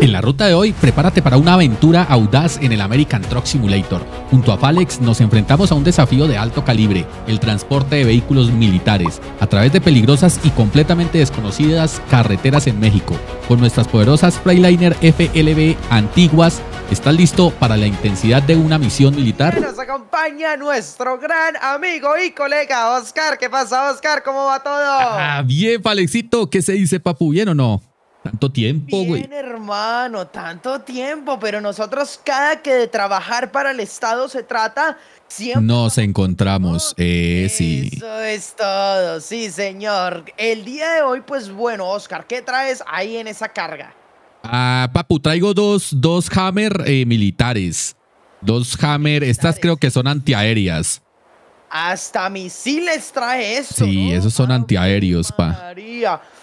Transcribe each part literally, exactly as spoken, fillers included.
En la ruta de hoy, prepárate para una aventura audaz en el American Truck Simulator. Junto a Falex nos enfrentamos a un desafío de alto calibre, el transporte de vehículos militares, a través de peligrosas y completamente desconocidas carreteras en México. Con nuestras poderosas Freightliner F L B antiguas, ¿estás listo para la intensidad de una misión militar? Nos acompaña nuestro gran amigo y colega Oscar. ¿Qué pasa, Oscar? ¿Cómo va todo? Ah, bien, Falexito. ¿Qué se dice, papu? ¿Bien o no? Tanto tiempo, güey. Bien, hermano, tanto tiempo, pero nosotros cada que de trabajar para el Estado se trata, siempre nos encontramos, eh, Eso sí. Eso es todo, sí, señor. El día de hoy, pues bueno, Oscar, ¿qué traes ahí en esa carga? Ah, papu, traigo dos, dos Hammer eh, militares. Dos Hammer, militares. Estas creo que son antiaéreas. Hasta misiles trae esto. Sí, ¿no? Esos son ah, antiaéreos, pa.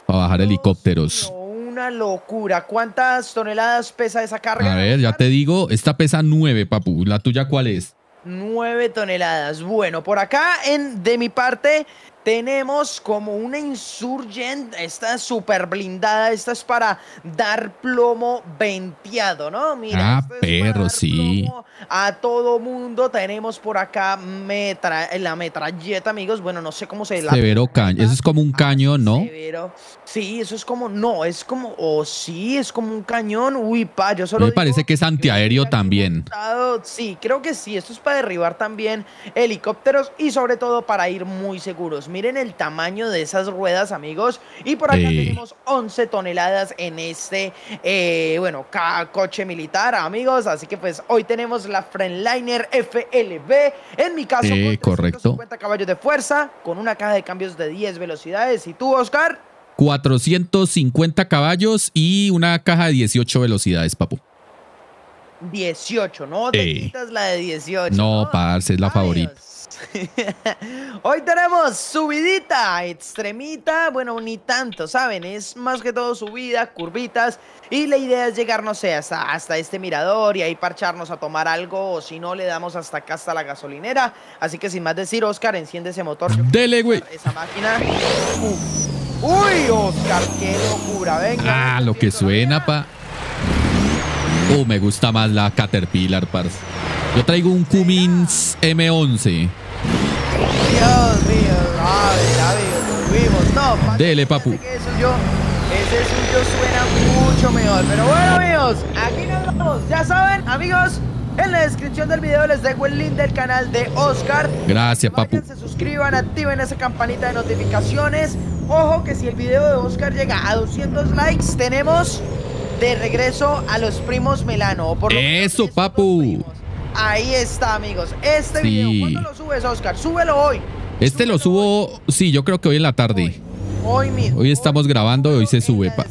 Para bajar Dios helicópteros. Mío. Una locura. ¿Cuántas toneladas pesa esa carga? A ver, ya te digo, esta pesa nueve, papu. ¿La tuya cuál es? nueve toneladas. Bueno, por acá, en, de mi parte, tenemos como una Insurgent, esta super blindada. Esta es para dar plomo venteado, ¿no? Mira, ah, perro, sí. A todo mundo. Tenemos por acá metra, la metralleta, amigos. Bueno, no sé cómo se la... Severo cañón. Eso es como un cañón, ¿no? Severo. Sí, eso es como... No, es como... Oh, sí, es como un cañón. Uy, pa, yo solo... Me digo, parece que es antiaéreo también. Sí, creo que sí. Esto es para derribar también helicópteros y sobre todo para ir muy seguros. Miren el tamaño de esas ruedas, amigos. Y por acá eh. tenemos once toneladas en este, eh, bueno, coche militar, amigos. Así que pues hoy tenemos la Freightliner F L B. En mi caso, eh, con trescientos cincuenta caballos de fuerza, con una caja de cambios de diez velocidades. ¿Y tú, Oscar? cuatrocientos cincuenta caballos y una caja de dieciocho velocidades, papu. dieciocho, ¿no? Te eh. quitas la de dieciocho. No, ¿no? Parce, es la favorita. Hoy tenemos subidita, extremita, bueno, ni tanto, ¿saben? Es más que todo subida, curvitas. Y la idea es llegar, no sé, hasta, hasta este mirador y ahí parcharnos a tomar algo. O si no, le damos hasta acá, hasta la gasolinera. Así que sin más decir, Oscar, enciende ese motor. Dele, güey. Esa máquina. Uf. Uy, Oscar, qué locura, venga. Ah, lo que suena, pa. Oh, me gusta más la Caterpillar, parce. Yo traigo un Cummins M once. Dios mío, ave, ave, lo tuvimos. No, pa, dele, papu. Ese suyo, ese suyo suena mucho mejor. Pero bueno, amigos, aquí nos vamos. Ya saben, amigos, en la descripción del video les dejo el link del canal de Oscar. Gracias, papu. Se suscriban, activen esa campanita de notificaciones. Ojo que si el video de Oscar llega a doscientos likes, tenemos de regreso a los primos Melano. Por lo Eso, menos, papu. Ahí está, amigos. Este sí. video, ¿cuándo lo subes, Oscar? Súbelo hoy. Este Súbelo lo subo, hoy. sí, yo creo que hoy en la tarde. Hoy, hoy mismo. Hoy estamos hoy, grabando y hoy se sube, pa.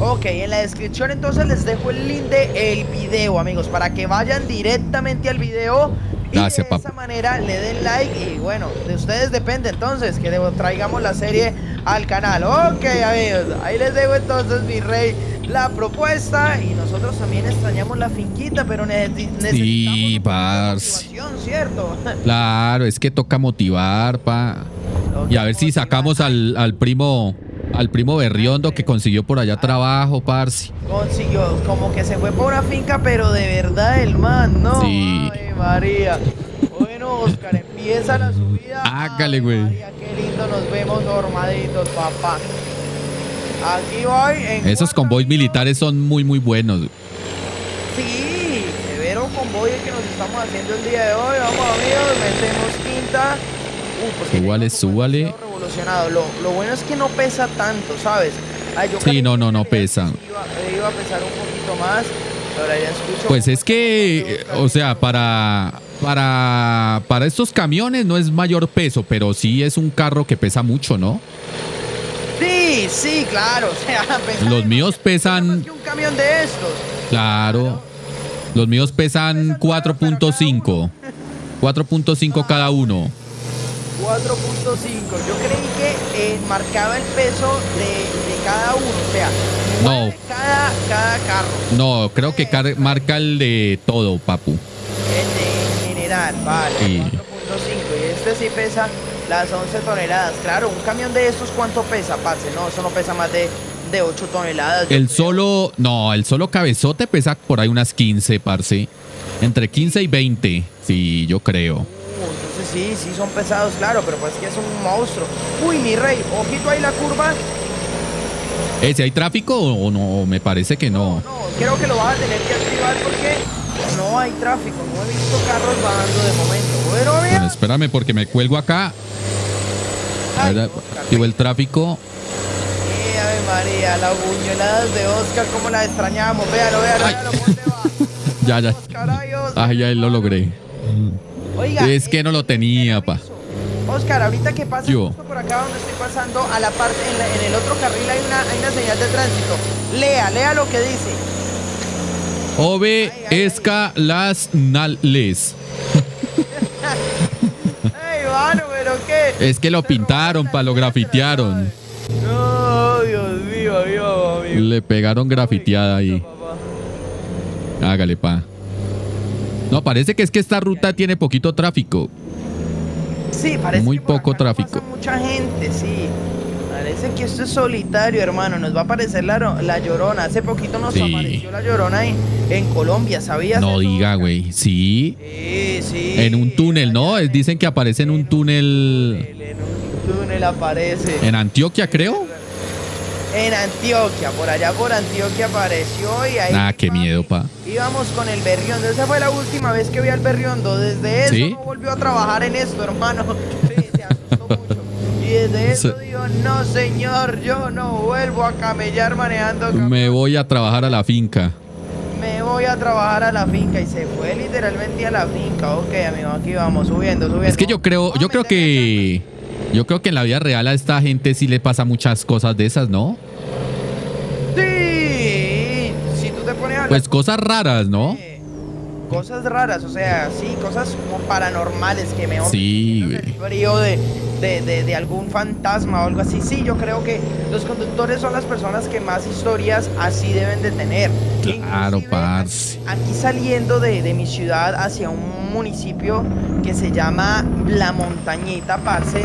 Ok, en la descripción entonces les dejo el link del video, amigos, para que vayan directamente al video. Gracias, y de papu. esa manera le den like. Y bueno, de ustedes depende entonces que le traigamos la serie al canal. Ok, amigos, ahí les dejo entonces, mi rey, la propuesta. Y nosotros también extrañamos la finquita, pero neces necesitamos sí, motivación, ¿cierto? Claro, es que toca motivar, pa. Toca y a ver motivar. si sacamos al, al primo... Al primo Berriondo, que consiguió por allá trabajo, parce. Consiguió, como que se fue por una finca, pero de verdad el man, ¿no? Sí. Ay, María. Bueno, Oscar, empieza la subida. Hágale, güey. Qué lindo, nos vemos normaditos, papá. Aquí voy. En Esos convoys minutos. militares son muy, muy buenos. Sí, severo convoy el que nos estamos haciendo el día de hoy. Vamos, amigos, metemos quinta. Uh, súbale, súbale. Lo, lo bueno es que no pesa tanto, ¿sabes? Ay, yo sí, no, no, no pesa. Iba, iba a pesar un poquito más, pero ya escucho. Pues es que, o sea, para, para, para estos camiones no es mayor peso, pero sí es un carro que pesa mucho, ¿no? Sí, sí, claro. O sea, los míos pesan... Más que un camión de estos. Claro. claro. Los míos pesan cuatro punto cinco. cuatro punto cinco cada uno. cuatro punto cinco. Yo creí que eh, marcaba el peso de, de cada uno, o sea, no. de cada, cada carro. No, creo que car marca el de todo, papu. El de general, vale. Sí. cuatro punto cinco. Y este sí pesa las once toneladas. Claro, un camión de estos, ¿cuánto pesa, parce? No, eso no pesa más de, de ocho toneladas. El solo, no, el solo cabezote pesa por ahí unas quince, parce. Entre quince y veinte, sí, yo creo. Uh, entonces sí, sí son pesados, claro, pero pues que es un monstruo. Uy, mi rey, ojito ahí la curva. Eh, ¿si hay tráfico o no? Me parece que no. No, no, creo que lo vas a tener que activar porque no hay tráfico. No he visto carros bajando de momento. Pero mira. Bueno, espérame porque me cuelgo acá. A ver, activo el tráfico. Eh, a ver, María, las buñueladas de Oscar, cómo las extrañamos. Véalo, véalo, véalo, ¿dónde va? Ya, ya. Ah, ya lo logré. Oiga, es que no lo tenía, pa. Oscar, ahorita que pasa justo por acá donde estoy pasando, a la parte, en, la, en el otro carril hay una, hay una señal de tránsito. Lea, lea lo que dice. Ove escalasnales. Ay, mano, pero qué. Es que lo pintaron, pa, lo grafitearon. No, Dios mío, amigo, amigo. Le pegaron grafiteada ahí. Hágale, pa. No, parece que es que esta ruta tiene poquito tráfico. Sí, parece muy que por poco acá tráfico. Pasa mucha gente, sí. Parece que esto es solitario, hermano. Nos va a aparecer la, la Llorona. Hace poquito nos sí. apareció la Llorona en, en Colombia, ¿sabías? No eso, diga, güey. Sí. Sí, sí. En un túnel, ¿no? Dicen que aparece en, en un túnel. túnel. En un túnel aparece. En Antioquia, creo. En Antioquia, por allá por Antioquia apareció y ahí... Ah, qué miedo, pa. Íbamos con el Berriondo. Esa fue la última vez que vi al Berriondo. Desde eso ¿Sí? no volvió a trabajar en esto, hermano. Sí, se asustó mucho. Y desde eso se... digo, no, señor, yo no vuelvo a camellar manejando... Cam... Me voy a trabajar a la finca. Me voy a trabajar a la finca. Y se fue literalmente a la finca. Ok, amigo, aquí vamos, subiendo, subiendo. Es que yo creo, yo creo que... Yo creo que en la vida real a esta gente sí le pasa muchas cosas de esas, ¿no? Sí, si tú te pones a hablar, pues cosas raras, ¿no? Eh, cosas raras, o sea, sí, cosas como paranormales que me... Sí, güey. El frío de, de, de, de algún fantasma o algo así. Sí, yo creo que los conductores son las personas que más historias así deben de tener. Claro, parce. Aquí saliendo de, de mi ciudad hacia un municipio que se llama La Montañita, parce...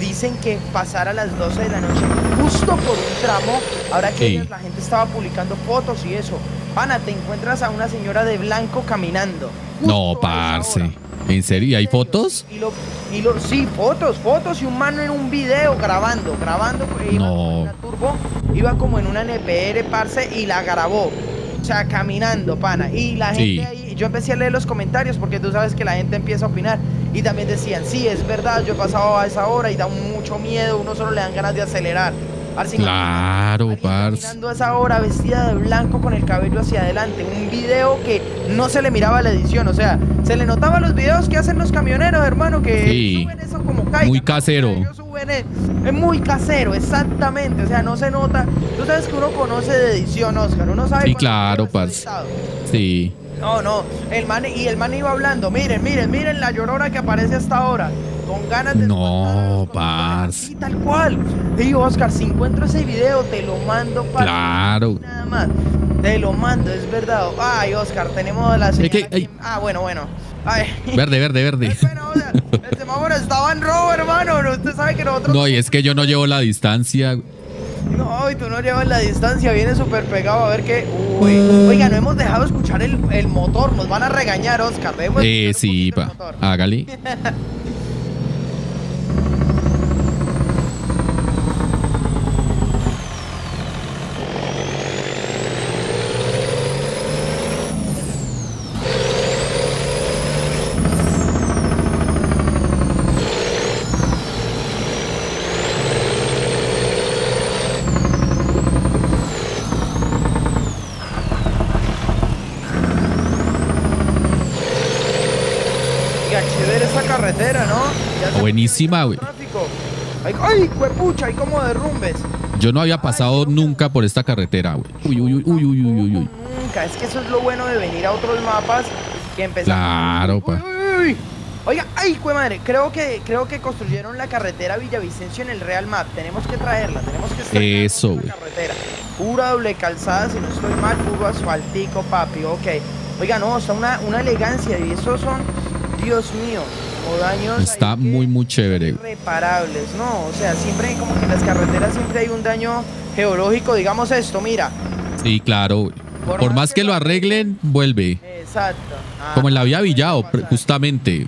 Dicen que pasar a las doce de la noche justo por un tramo. Ahora que sí. ellos, la gente estaba publicando fotos y eso. Pana, te encuentras a una señora de blanco caminando. No, parce. ¿En serio? ¿Y hay fotos? Y lo, y lo, sí, fotos, fotos. Y un mano en un video grabando, grabando. Porque iba no. una turbo, iba como en una N P R, parce, y la grabó. O sea, caminando, pana. Y la gente sí. ahí, yo empecé a leer los comentarios porque tú sabes que la gente empieza a opinar. Y también decían, sí, es verdad, yo he pasado a esa hora y da mucho miedo, uno solo le dan ganas de acelerar. Arce, claro, parce. Caminando a esa hora vestida de blanco con el cabello hacia adelante. Un video que no se le miraba la edición, o sea, se le notaban los videos que hacen los camioneros, hermano, que sí. suben eso como caigan. Muy casero. Es muy casero, exactamente, o sea, no se nota. Tú sabes que uno conoce de edición, Oscar, uno sabe. Sí, claro, parce. Sí. No, no, el man, y el man iba hablando, miren, miren, miren la Llorona que aparece hasta ahora, con ganas de... No, parce. Y tal cual. Digo, Oscar, si encuentro ese video, te lo mando para... Claro. Nada más, te lo mando, es verdad. Ay, Oscar, tenemos la señal. Es que, ay. Ah, bueno, bueno. Ay. Verde, verde, verde. Es bueno, o sea, el semáforo estaba en rojo, hermano. Usted sabe que nosotros... No, y es que yo no llevo la distancia. No, y tú no llevas la distancia, viene súper pegado, a ver qué... Uy, oiga, no hemos dejado escuchar el, el motor, nos van a regañar, Oscar. Eh, sí, pa, hágale. Buenísima, güey. Ay, ay, huepucha, hay como derrumbes. Yo no había pasado ay, nunca por esta carretera, güey. Uy, uy, uy, uy, uy, uy, uy. Nunca, es que eso es lo bueno de venir a otros mapas que empezamos. Claro, pa. Uy, uy. Oiga, ay, güey, madre, creo que creo que construyeron la carretera Villavicencio en el Real Map. Tenemos que traerla, tenemos que traerla. Eso, güey. Pura doble calzada, si no estoy mal, puro asfaltico, papi. Ok. Oiga, no, o sea, una, una elegancia y esos son, Dios mío. o daños está muy muy chévere, reparables, no, o sea, siempre como que en las carreteras siempre hay un daño geológico, digamos esto, mira. Sí, claro, por, por más que, que lo arreglen, vuelve. Exacto. Ah, como en la vía Villado, justamente.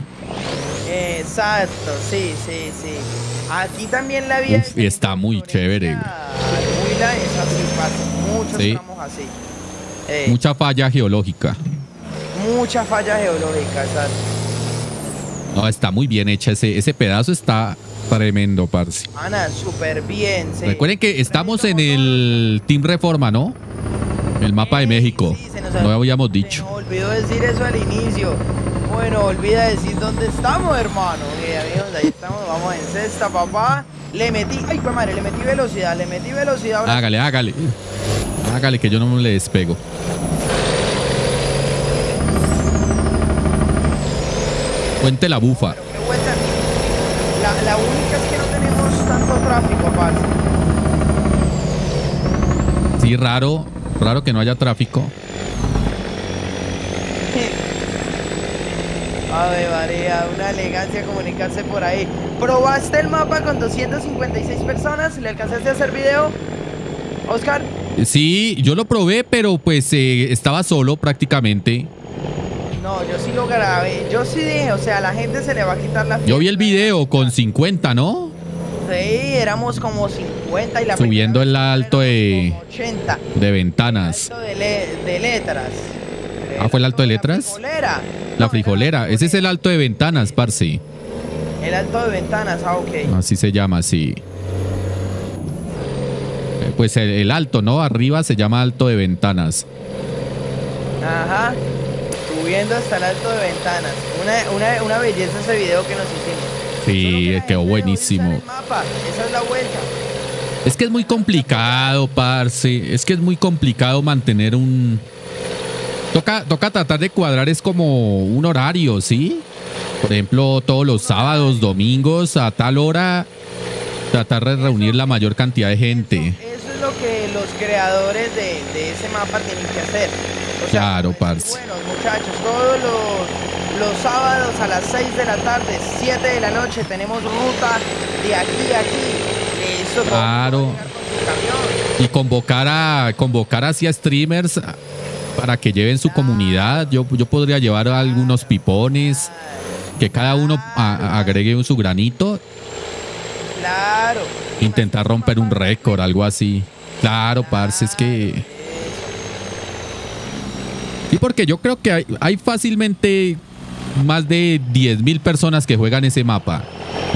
Exacto, sí, sí, sí. Aquí también la vía... Uf, está muy chévere. Muy la, es así, fácil. Muchos sí. tramos así. Eh. Mucha falla geológica. Mucha falla geológica, exacto. No, está muy bien hecha. Ese, ese pedazo está tremendo, parce. Ana, súper bien, sí. Recuerden que estamos en el Team Reforma, ¿no? El mapa de México. Sí, no lo habíamos dicho. Se nos olvidó decir eso al inicio. Bueno, olvida decir dónde estamos, hermano. Okay, amigos, ahí estamos, vamos en sexta, papá. Le metí, ay, pues madre, le metí velocidad, le metí velocidad. Ahora... Hágale, hágale. Hágale que yo no le despego. Cuente la bufa. La, la única es que no tenemos tanto tráfico, parce. Sí, raro, raro que no haya tráfico. Ave María, una elegancia comunicarse por ahí. ¿Probaste el mapa con doscientas cincuenta y seis personas? ¿Le alcanzaste a hacer video, Oscar? Sí, yo lo probé, pero pues eh, estaba solo prácticamente. No, yo sí lo grabé. Yo sí dije, o sea, a la gente se le va a quitar la... Yo vi el video con cincuenta, ¿no? Sí, éramos como cincuenta y la... Subiendo el alto de... ochenta. De ventanas. El alto de, le de letras. Ah, ¿fue el alto de letras? La frijolera. La frijolera. Ese es el alto de ventanas, parce. El alto de ventanas, ah, ok. Así se llama, sí. Pues el, el alto, ¿no? Arriba se llama alto de ventanas. Ajá. Subiendo hasta el alto de ventanas. Una, una, una belleza ese video que nos hicimos. Sí, que quedó buenísimo. Esa es la vuelta. Es que es muy complicado, parce. Es que es muy complicado mantener un... Toca, toca tratar de cuadrar, es como un horario, ¿sí? Por ejemplo, todos los sábados, domingos, a tal hora, tratar de reunir la mayor cantidad de gente. Eso, eso es lo que los creadores de, de ese mapa tienen que hacer. O sea, claro, parce. Bueno, muchachos, todos los, los sábados a las seis de la tarde, siete de la noche, tenemos ruta de aquí a aquí. Eso claro. Con y convocar a convocar hacia streamers... para que lleven su comunidad. Yo, yo podría llevar algunos pipones, que cada uno a, agregue su granito. Claro. Intentar romper un récord, algo así. Claro, parce, es que... Sí, porque yo creo que hay, hay fácilmente más de diez mil personas que juegan ese mapa.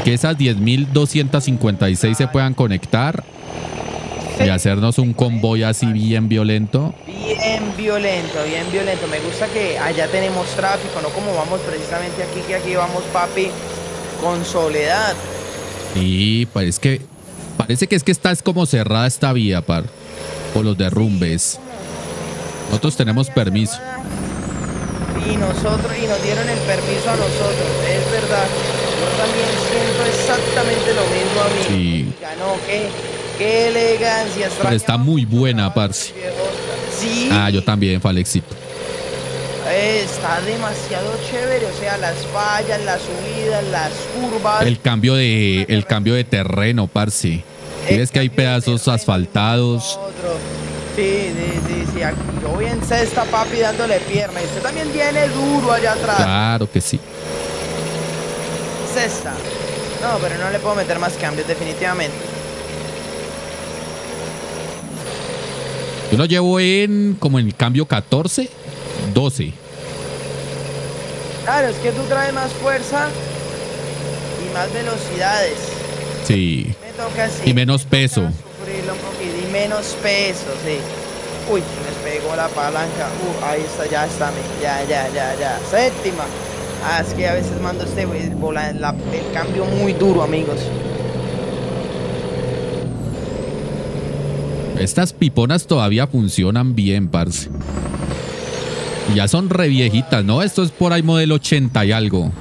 Que esas diez mil doscientas cincuenta y seis se puedan conectar. Y hacernos un convoy así bien violento. Bien violento, bien violento. Me gusta que allá tenemos tráfico, no como vamos precisamente aquí, que aquí vamos, papi, con soledad. Sí, parece que, parece que es que está es como cerrada esta vía, par, por los derrumbes. Nosotros tenemos permiso. Y nosotros, y nos dieron el permiso a nosotros, es verdad. Yo también siento exactamente lo mismo a mí. Sí. Ganó, ¿qué? Qué elegancia. Pero está muy buena, parce. Sí. Ah, yo también, Falexito. Está demasiado chévere, o sea, las fallas, las subidas, las curvas. El cambio de, el cambio de terreno, parce. ¿Ves que hay pedazos asfaltados? Sí, sí, sí, sí. Aquí yo voy en sexta, papi, dándole pierna. Y usted también viene duro allá atrás. Claro que sí. Sexta. No, pero no le puedo meter más cambios, definitivamente. Yo lo llevo en como en el cambio catorce, doce. Claro, es que tú traes más fuerza y más velocidades. Sí. Me toca así. Y menos me peso. Sufrirlo un poquito. Y menos peso, sí. Uy, me pegó la palanca. Uh, ahí está, ya está. Ya, ya, ya, ya. Séptima. Ah, es que a veces mando este vola, la, el cambio muy duro, amigos. Estas piponas todavía funcionan bien, parce. Ya son re viejitas, ¿no? Esto es por ahí modelo ochenta y algo.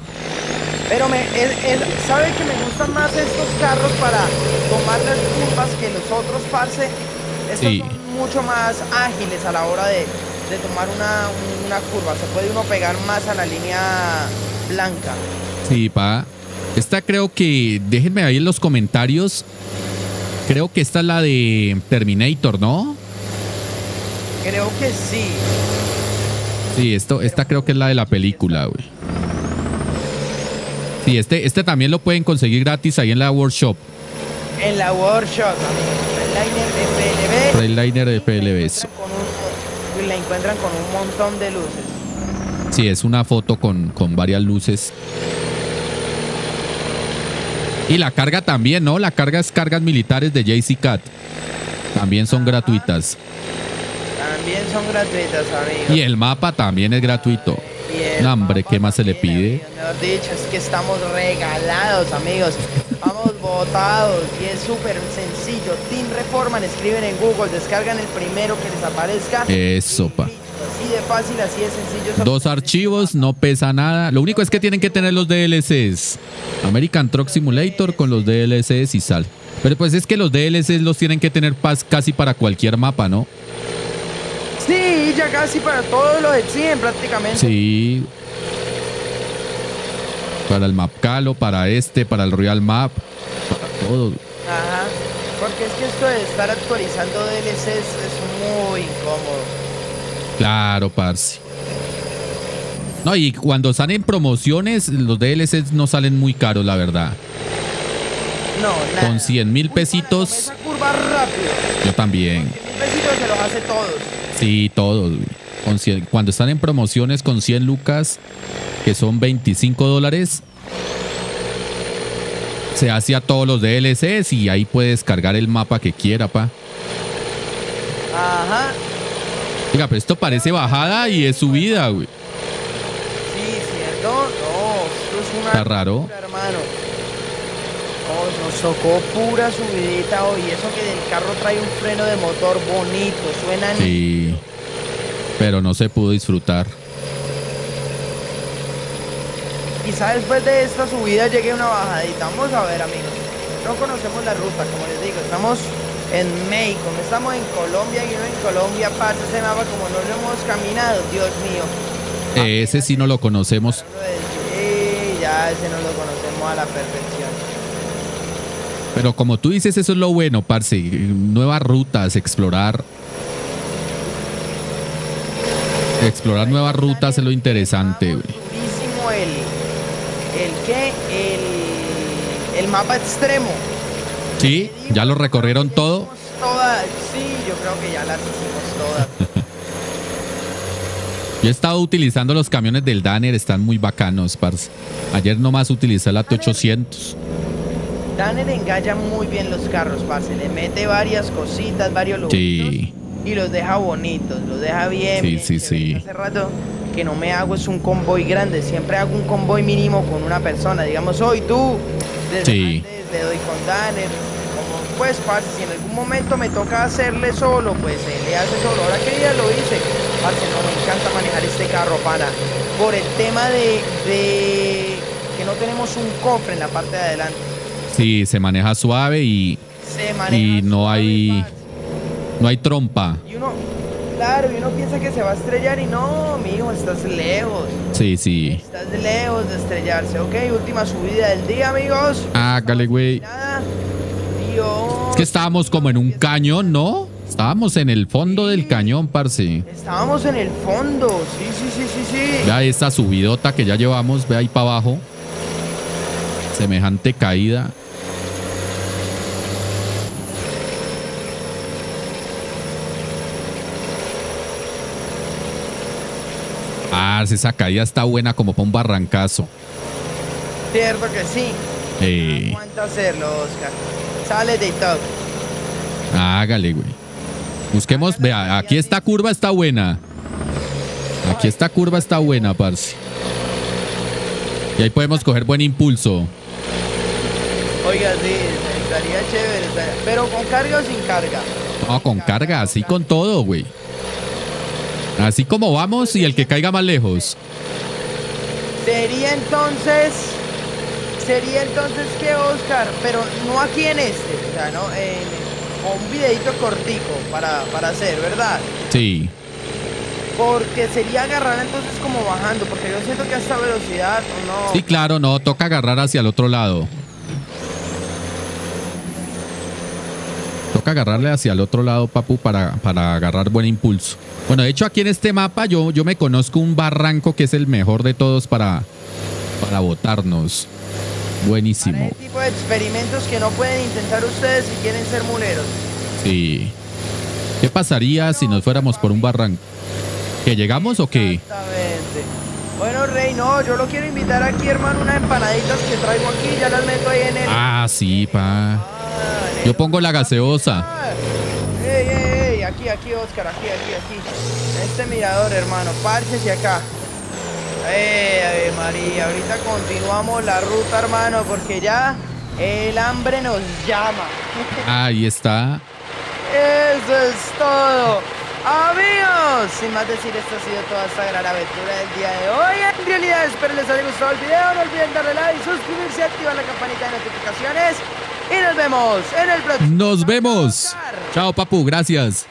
Pero me, es, es, sabe que me gustan más estos carros para tomar las curvas que los otros, parce. Estos sí. Son mucho más ágiles a la hora de, de tomar una, una curva. Se puede uno pegar más a la línea blanca. Sí, pa. Esta creo que... Déjenme ahí en los comentarios. Creo que esta es la de Terminator, ¿no? Creo que sí. Sí, esto, esta creo que es la de la película, güey. Sí, este, este también lo pueden conseguir gratis ahí en la workshop. En la workshop, amigo. Freightliner de F L B. Freightliner de F L B. Y la encuentran con un montón de luces. Sí, es una foto con, con varias luces. Y la carga también, ¿no? La carga es cargas militares de J C Cat. También son Ajá. gratuitas. También son gratuitas, amigos. Y el mapa también es gratuito. No, hombre, ¿qué más se le pide? Mejor dicho, es que estamos regalados, amigos. Vamos botados y es súper sencillo. Team Reforma, escriben en Google, descargan el primero que les aparezca. Eso, pa. Así de fácil, así de sencillo. Dos archivos, no pesa nada. Lo único es que tienen que tener los D L Cs. American Truck Simulator con los D L Cs y sal. Pero pues es que los D L Cs los tienen que tener casi para cualquier mapa, ¿no? Sí, ya casi para todos los exigen prácticamente. Sí. Para el Map Calo, para este, para el Royal Map, para todo. Ajá. Porque es que esto de estar actualizando D L Cs es muy incómodo. Claro, parce. No, y cuando salen promociones, los D L Cs no salen muy caros, la verdad. No, nada. Con cien mil pesitos. Esa curva rápido. Yo también. cien mil pesitos se los hace todos. Sí, todos. Con cien, cuando están en promociones con cien lucas, que son veinticinco dólares, se hace a todos los D L Cs y ahí puede descargar el mapa que quiera, pa. Ajá. Oiga, pero esto parece bajada y es subida, güey. Sí, cierto. No, esto es una... Está raro. Hermano. Nos tocó pura subidita hoy. Eso que el carro trae un freno de motor bonito, suena. Sí, pero no se pudo disfrutar. Quizá después de esta subida llegue una bajadita. Vamos a ver, amigos. No conocemos la ruta, como les digo. Estamos en México, no estamos en Colombia. Y no en Colombia pasa ese mapa como no lo hemos caminado. Dios mío. Eh, ese sí no lo conocemos. Sí, ya ese no lo conocemos a la perfección. Pero como tú dices, eso es lo bueno, parce. Nuevas rutas, explorar. Explorar nuevas rutas es lo interesante. El, el que el, el mapa extremo. Sí, ya lo recorrieron todo. Todas, sí, yo creo que ya las hicimos todas. Yo he estado utilizando los camiones del Danner, están muy bacanos, parce. Ayer nomás utilicé la T ochocientos. Danner engaña muy bien los carros, parce. Le mete varias cositas, varios lugares. Sí. Y los deja bonitos, los deja bien. Sí, bien, sí, sí. Hace rato que no me hago es un convoy grande. Siempre hago un convoy mínimo con una persona. Digamos, hoy tú. Desde sí. Antes le doy con Danner. Como, pues, parce, si en algún momento me toca hacerle solo, pues eh, le hace solo. Ahora que ya lo hice. Parce, no, me encanta manejar este carro, pana. Por el tema de, de que no tenemos un cofre en la parte de adelante. Sí, se maneja suave y, maneja y no suave, hay no hay trompa. Y uno, claro, y uno piensa que se va a estrellar y no, mijo, estás lejos. Sí, sí. Estás lejos de estrellarse, ok. Última subida del día, amigos. Hágale, güey. Es que estábamos como en un cañón, ¿no? Estábamos en el fondo sí. del cañón, parce. Estábamos en el fondo, sí, sí, sí, sí, sí. Vea esta subidota que ya llevamos, ve ahí para abajo. Semejante caída. Ah, esa caída está buena como para un barrancazo. Cierto que sí. Eh. No aguanta hacerlo, Oscar. Sale de top. Hágale, güey. Busquemos, hágale, vea, aquí esta curva está buena. Aquí esta curva está buena, parce. Y ahí podemos coger buen impulso. Oiga, sí, estaría chévere, estaría... pero ¿con carga o sin carga? No, con carga, carga así con, carga. Con todo, güey. Así como vamos y el que caiga más lejos. Sería entonces, sería entonces que Oscar, pero no aquí en este, o sea, ¿no? En, un videito cortico para, para hacer, ¿verdad? Sí. Porque sería agarrar entonces como bajando, porque yo siento que a esta velocidad no... Sí, claro, no, toca agarrar hacia el otro lado. Toca agarrarle hacia el otro lado, papu, para, para agarrar buen impulso. Bueno, de hecho aquí en este mapa yo, yo me conozco un barranco que es el mejor de todos para, para botarnos. Buenísimo. Para ese tipo de experimentos que no pueden intentar ustedes si quieren ser muleros. Sí. ¿Qué pasaría si nos fuéramos por un barranco? ¿Que llegamos o qué? Exactamente. Bueno, Rey, no, yo lo quiero invitar aquí, hermano, unas empanaditas que traigo aquí, ya las meto ahí en el... Ah, sí, pa. Ah, yo pongo la gaseosa. Ey, ey, ey, aquí, aquí, Oscar, aquí, aquí, aquí. Este mirador, hermano, párchese acá. Ey, María, ahorita continuamos la ruta, hermano, porque ya el hambre nos llama. Ahí está. Eso es todo. Amigos, sin más decir, esta ha sido toda esta gran aventura del día de hoy. En realidad espero les haya gustado el video. No olviden darle like, suscribirse, activar la campanita de notificaciones. Y nos vemos en el próximo. Nos vemos. Chao, papu, gracias.